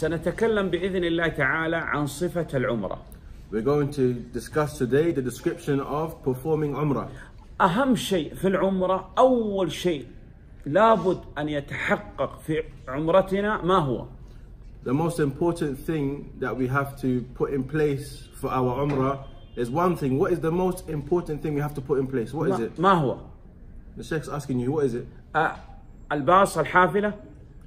سنتكلم بإذن الله تعالى عن صفة العمرة. We're going to discuss today the description of performing Umrah. أهم شيء في العمرة، أول شيء لابد أن يتحقق في عمرتنا ما هو؟ The most important thing that we have to put in place for our Umrah is one thing. What is the most important thing we have to put in place? What is it? ما هو؟ The Sheikh's asking you, what is it? الباص، الحافلة.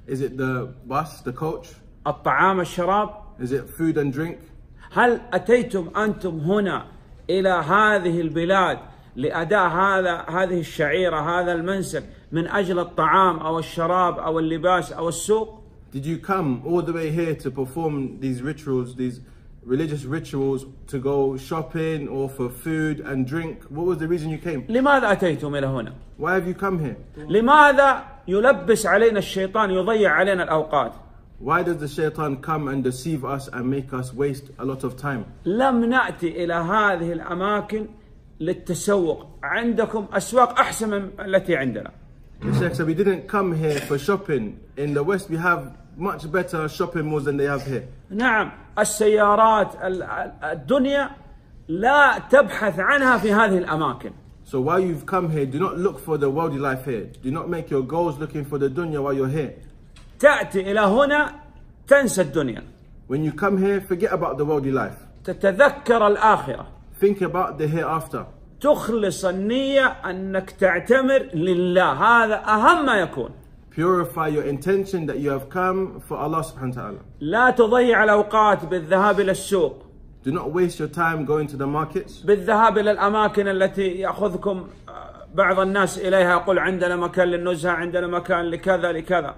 Is it the bus, the coach? الطعام، الشراب. Is it food and drink? هل أتيتم أنتم هنا إلى هذه البلاد لأداء هذه الشعيرة، هذا المنسك من أجل الطعام أو الشراب أو اللباس أو السوق؟ Did you come all the way here to perform these rituals, these religious rituals, to go shopping or for food and drink? What was the reason you came? لماذا أتيتم إلى هنا؟ Why have you come here? لماذا يلبس علينا الشيطان، يضيع علينا الأوقات؟ Why does the shaytan come and deceive us and make us waste a lot of time? لم نأتي إلى هذه الأماكن للتسوق. عندكم أسواق أحسن من التي عندنا. The Sheikh said we didn't come here for shopping. In the West we have much better shopping malls than they have here. نعم، السيارات، الدنيا لا تبحث عنها في هذه الأماكن. So while you've come here, do not look for the worldly life here. Do not make your goals looking for the dunya while you're here. تأتي إلى هنا تنسى الدنيا. When you come here, forget about the worldly life. تتذكر الآخرة. Think about the hereafter. تخلص النية أنك تعتمر لله، هذا أهم ما يكون. Purify your intention that you have come for Allah subhanahu wa ta'ala. لا تضيع الأوقات بالذهاب إلى السوق. Do not waste your time going to the markets. بالذهاب إلى الأماكن التي يأخذكم بعض الناس إليها، يقول عندنا مكان للنزهة، عندنا مكان لكذا لكذا.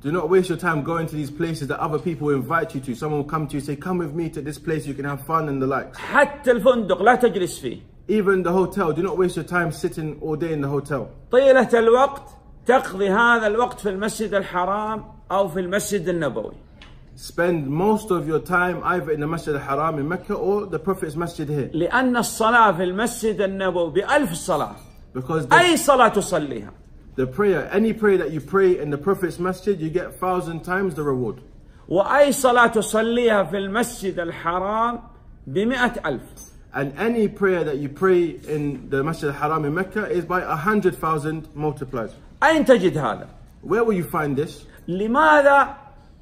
Do not waste your time going to these places that other people invite you to. Someone will come to you and say, come with me to this place, you can have fun and the likes. حتى الفندق لا تجلس فيه. Even the hotel, do not waste your time sitting all day in the hotel. طيلة الوقت تقضي هذا الوقت في المسجد الحرام أو في المسجد النبوي. Spend most of your time either in the Masjid al-Haram in Mecca or the Prophet's Masjid here. لأن الصلاة في المسجد النبوي بألف صلاة. Because أي صلاة تصليها. The prayer, any prayer that you pray in the Prophet's Masjid, you get 1,000 times the reward. وأي صلاة تصليها في المسجد الحرام ب100,000. And any prayer that you pray in the Masjid al-Haram in Mecca is by 100,000 multiplied. أين تجد هذا؟ Where will you find this? لماذا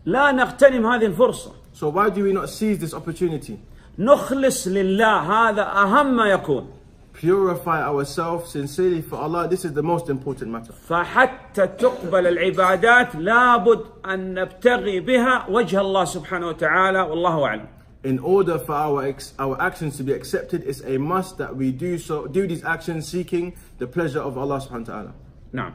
لا نغتنم هذه الفرصة؟ So why do we not seize this opportunity? نخلص لله، هذا أهم ما يكون. Purify ourselves sincerely for Allah. This is the most important matter. فحتى تقبل العبادات لابد أن نبتغي بها وجه الله سبحانه وتعالى، والله أعلم. In order for our actions to be accepted, it's a must that we do these actions seeking the pleasure of Allah subhanahu wa ta'ala. نعم.